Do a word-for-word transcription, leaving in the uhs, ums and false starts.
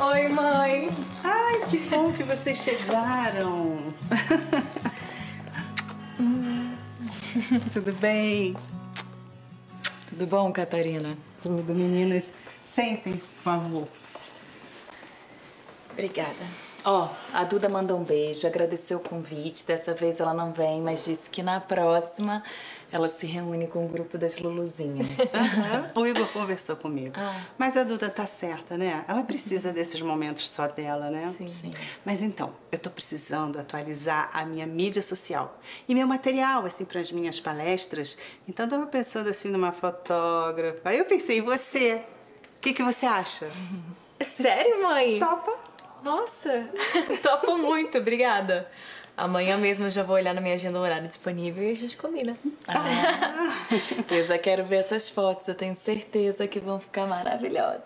Oi, mãe. Ai, que bom que vocês chegaram. Tudo bem? Tudo bom, Catarina? Tudo, meninas. Sentem-se, por favor. Obrigada. Ó, a Duda mandou um beijo, agradeceu o convite. Dessa vez ela não vem, mas disse que na próxima ela se reúne com o grupo das Luluzinhas. O Igor conversou comigo. Ah. Mas a Duda tá certa, né? Ela precisa desses momentos só dela, né? Sim, sim. Mas então, eu tô precisando atualizar a minha mídia social e meu material, assim, para as minhas palestras. Então eu tava pensando, assim, numa fotógrafa. Aí eu pensei em você. O que que você acha? Sério, mãe? Topa? Nossa, topo muito, obrigada. Amanhã mesmo eu já vou olhar na minha agenda o horário disponível e a gente combina. Ah, eu já quero ver essas fotos, eu tenho certeza que vão ficar maravilhosas.